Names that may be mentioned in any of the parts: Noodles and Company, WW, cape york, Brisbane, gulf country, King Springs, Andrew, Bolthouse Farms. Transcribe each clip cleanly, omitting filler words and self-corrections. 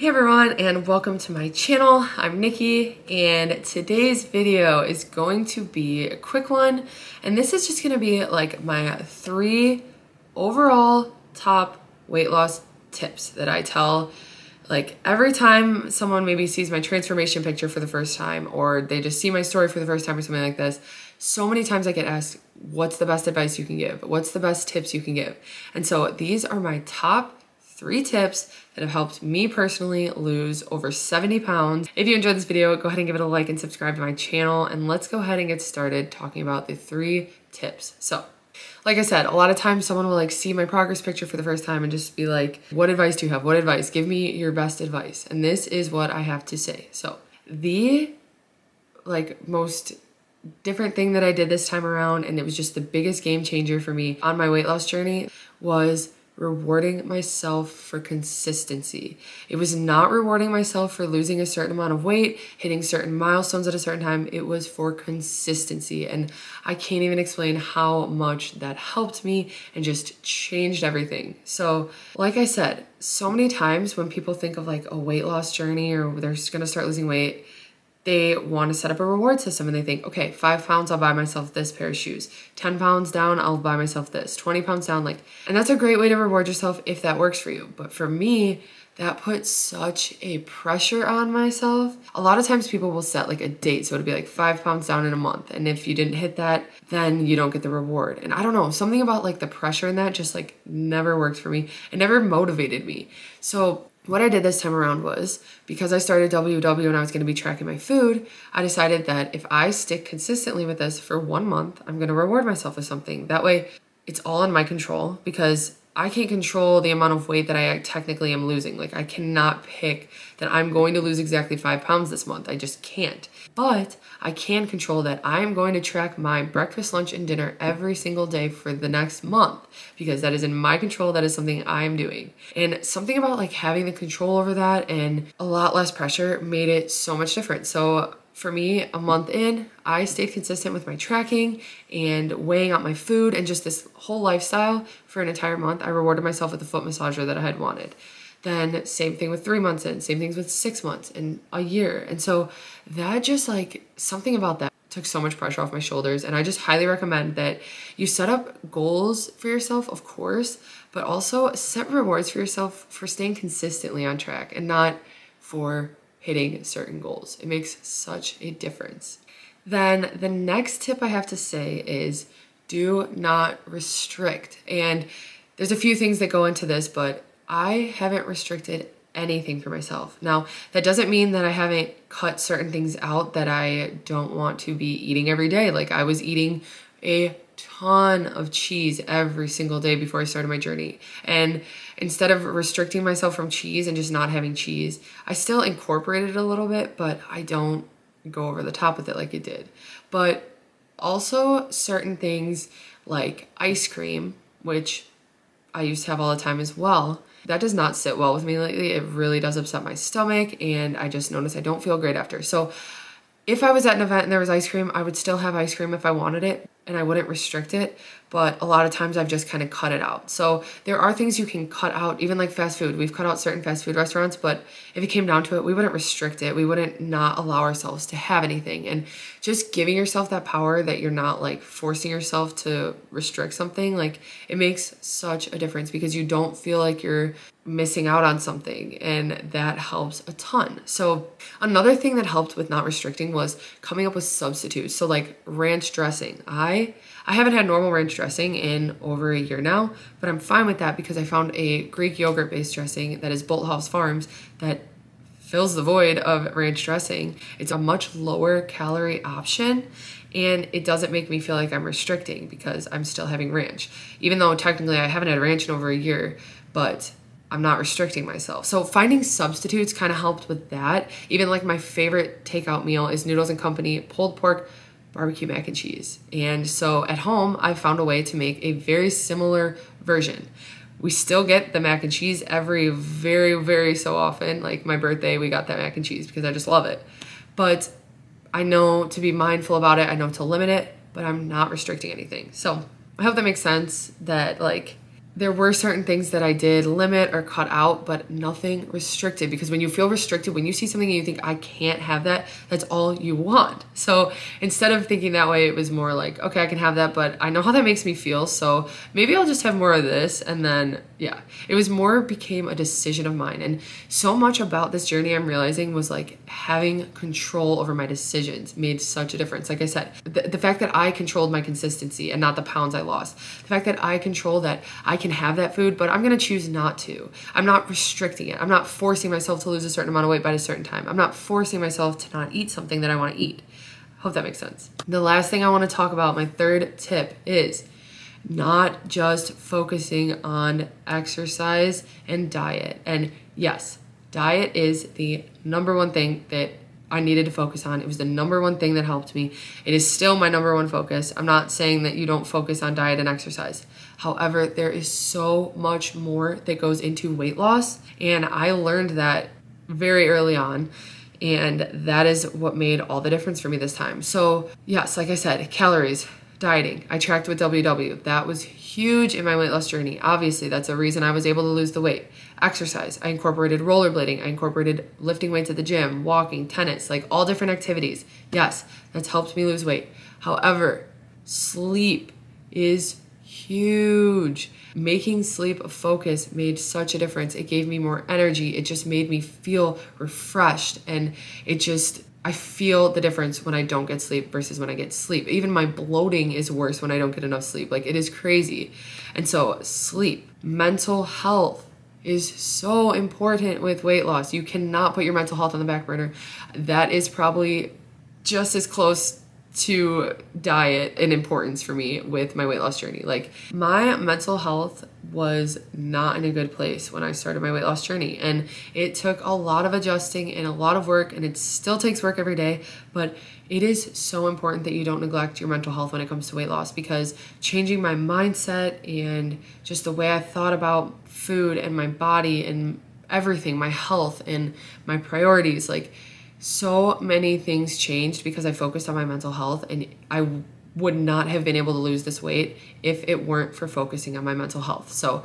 Hey everyone, and welcome to my channel. I'm Nikki, and today's video is going to be a quick one, and this is just going to be like my 3 overall top weight loss tips that I tell like every time someone maybe sees my transformation picture for the first time, or they just see my story for the first time or something like this. So many times I get asked, what's the best advice you can give? What's the best tips you can give? And so these are my top 3 tips that have helped me personally lose over 70 pounds. If you enjoyed this video, go ahead and give it a like and subscribe to my channel, and let's go ahead and get started talking about the 3 tips. So, like I said, a lot of times someone will like see my progress picture for the first time and just be like, what advice do you have? What advice? Give me your best advice. And this is what I have to say. So the like most different thing that I did this time around, and it was just the biggest game changer for me on my weight loss journey, was rewarding myself for consistency. It was not rewarding myself for losing a certain amount of weight, hitting certain milestones at a certain time. It was for consistency. And I can't even explain how much that helped me and just changed everything. So like I said, so many times when people think of like a weight loss journey or they're just gonna start losing weight, they want to set up a reward system, and they think, okay, 5 pounds, I'll buy myself this pair of shoes. 10 pounds down, I'll buy myself this. 20 pounds down, like, and that's a great way to reward yourself if that works for you. But for me, that put such a pressure on myself. A lot of times people will set like a date. So it'd be like 5 pounds down in a month. And if you didn't hit that, then you don't get the reward. And I don't know, something about like the pressure in that just like never worked for me. It never motivated me. So what I did this time around was, because I started WW and I was going to be tracking my food, I decided that if I stick consistently with this for 1 month, I'm going to reward myself with something. That way it's all in my control, because I can't control the amount of weight that I technically am losing. Like I cannot pick that I'm going to lose exactly 5 pounds this month. I just can't. But I can control that I'm going to track my breakfast, lunch, and dinner every single day for the next month, because that is in my control. That is something I'm doing. And something about like having the control over that and a lot less pressure made it so much different. So for me, a month in, I stayed consistent with my tracking and weighing out my food and just this whole lifestyle for an entire month. I rewarded myself with the foot massager that I had wanted. Then same thing with 3 months in, same things with 6 months and a year. And so that just like, something about that took so much pressure off my shoulders. And I just highly recommend that you set up goals for yourself, of course, but also set rewards for yourself for staying consistently on track and not for hitting certain goals. It makes such a difference. Then the next tip I have to say is do not restrict. And there's a few things that go into this, but I haven't restricted anything for myself. Now, that doesn't mean that I haven't cut certain things out that I don't want to be eating every day. Like I was eating a ton of cheese every single day before I started my journey. And instead of restricting myself from cheese and just not having cheese, I still incorporated it a little bit, but I don't go over the top with it like it did. But also certain things like ice cream, which I used to have all the time as well, that does not sit well with me lately. It really does upset my stomach, and I just notice I don't feel great after. So if I was at an event and there was ice cream, I would still have ice cream if I wanted it, and I wouldn't restrict it, but a lot of times I've just kind of cut it out. So there are things you can cut out, even like fast food. We've cut out certain fast food restaurants, but if it came down to it, we wouldn't restrict it. We wouldn't not allow ourselves to have anything. And just giving yourself that power that you're not like forcing yourself to restrict something, like it makes such a difference, because you don't feel like you're missing out on something, and that helps a ton. So another thing that helped with not restricting was coming up with substitutes. So like ranch dressing. I haven't had normal ranch dressing in over a year now, but I'm fine with that because I found a Greek yogurt based dressing that is Bolthouse Farms that fills the void of ranch dressing. It's a much lower calorie option, and it doesn't make me feel like I'm restricting because I'm still having ranch, even though technically I haven't had ranch in over a year, but I'm not restricting myself. So finding substitutes kind of helped with that. Even like my favorite takeout meal is Noodles and Company pulled pork barbecue mac and cheese. And so at home, I found a way to make a very similar version. We still get the mac and cheese every very so often. Like my birthday, we got that mac and cheese because I just love it. But I know to be mindful about it. I know to limit it, but I'm not restricting anything. So I hope that makes sense, that like there were certain things that I did limit or cut out, but nothing restricted, because when you feel restricted, when you see something and you think, I can't have that, that's all you want. So instead of thinking that way, it was more like, okay, I can have that, but I know how that makes me feel, so maybe I'll just have more of this. And then, yeah, it was more became a decision of mine. And so much about this journey I'm realizing was like having control over my decisions made such a difference. Like I said, the fact that I controlled my consistency and not the pounds I lost, the fact that I control that I can have that food, but I'm gonna choose not to. I'm not restricting it. I'm not forcing myself to lose a certain amount of weight by a certain time. I'm not forcing myself to not eat something that I wanna eat. Hope that makes sense. The last thing I wanna talk about, my third tip, is not just focusing on exercise and diet. And yes, diet is the number one thing that I needed to focus on. It was the number one thing that helped me. It is still my number one focus. I'm not saying that you don't focus on diet and exercise. However, there is so much more that goes into weight loss, and I learned that very early on, and that is what made all the difference for me this time. So yes, like I said, calories, dieting. I tracked with WW. That was huge in my weight loss journey. Obviously, that's a reason I was able to lose the weight. Exercise. I incorporated rollerblading. I incorporated lifting weights at the gym, walking, tennis, like all different activities. Yes, that's helped me lose weight. However, sleep is huge. Making sleep a focus made such a difference. It gave me more energy. It just made me feel refreshed, and it just, I feel the difference when I don't get sleep versus when I get sleep. Even my bloating is worse when I don't get enough sleep. Like, it is crazy. And so sleep, mental health is so important with weight loss. You cannot put your mental health on the back burner. That is probably just as close to diet in importance for me with my weight loss journey. Like, my mental health was not in a good place when I started my weight loss journey, and it took a lot of adjusting and a lot of work, and it still takes work every day, but it is so important that you don't neglect your mental health when it comes to weight loss, because changing my mindset and just the way I thought about food and my body and everything, my health and my priorities, like, so many things changed because I focused on my mental health, and I would not have been able to lose this weight if it weren't for focusing on my mental health. So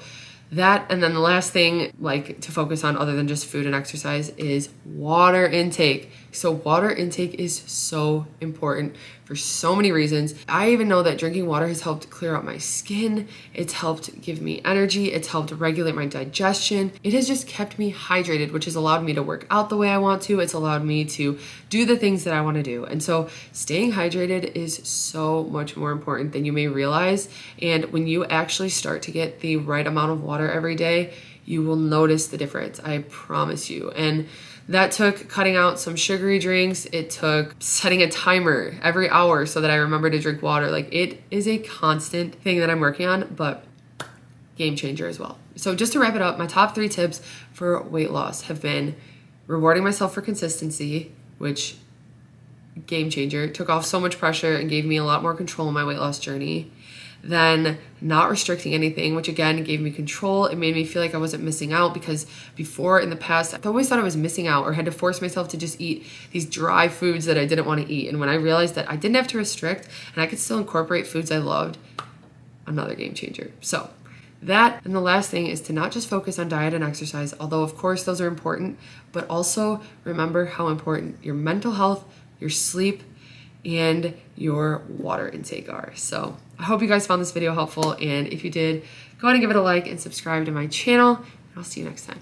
that, and then the last thing like to focus on other than just food and exercise is water intake. So water intake is so important for so many reasons. I even know that drinking water has helped clear out my skin. It's helped give me energy. It's helped regulate my digestion. It has just kept me hydrated, which has allowed me to work out the way I want to. It's allowed me to do the things that I want to do. And so staying hydrated is so much more important than you may realize. And when you actually start to get the right amount of water every day, you will notice the difference. I promise you. And that took cutting out some sugary drinks. It took setting a timer every hour so that I remember to drink water. Like, it is a constant thing that I'm working on, but game changer as well. So just to wrap it up, my top three tips for weight loss have been rewarding myself for consistency, which, game changer, took off so much pressure and gave me a lot more control in my weight loss journey. Then not restricting anything, which again gave me control. It made me feel like I wasn't missing out, because before in the past, I always thought I was missing out or had to force myself to just eat these dry foods that I didn't want to eat. And when I realized that I didn't have to restrict and I could still incorporate foods I loved, another game changer. So that, and the last thing is to not just focus on diet and exercise, although of course those are important, but also remember how important your mental health, your sleep, and your water intake are. So I hope you guys found this video helpful, and if you did, go ahead and give it a like and subscribe to my channel, and I'll see you next time.